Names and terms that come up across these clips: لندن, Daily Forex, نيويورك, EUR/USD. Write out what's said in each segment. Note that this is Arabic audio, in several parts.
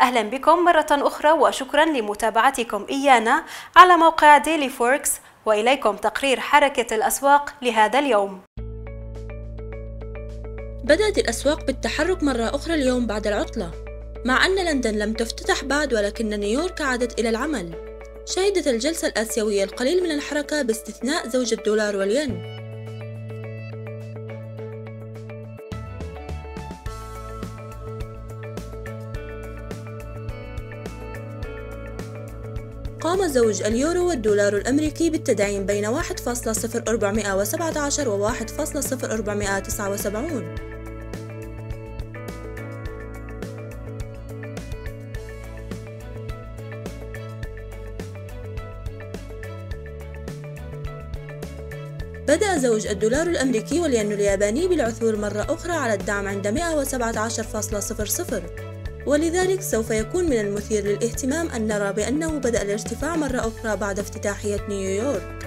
أهلا بكم مرة أخرى وشكرا لمتابعتكم إيانا على موقع ديلي فوركس، وإليكم تقرير حركة الأسواق لهذا اليوم. بدأت الأسواق بالتحرك مرة أخرى اليوم بعد العطلة، مع أن لندن لم تفتتح بعد ولكن نيويورك عادت إلى العمل. شهدت الجلسة الآسيوية القليل من الحركة باستثناء زوج الدولار والين. قام زوج اليورو والدولار الأمريكي بالتدعيم بين 1.0417 و 1.0479. بدأ زوج الدولار الأمريكي والين الياباني بالعثور مرة أخرى على الدعم عند 117.00، ولذلك سوف يكون من المثير للاهتمام أن نرى بأنه بدأ الارتفاع مرة أخرى بعد افتتاحية نيويورك.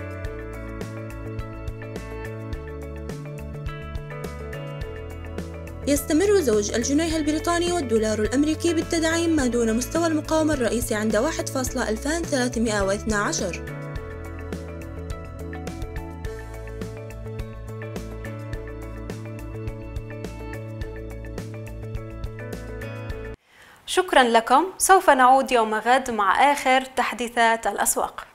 يستمر زوج الجنيه البريطاني والدولار الأمريكي بالتدعيم ما دون مستوى المقاومة الرئيسي عند 1.2312. شكرا لكم، سوف نعود يوم غد مع آخر تحديثات الأسواق.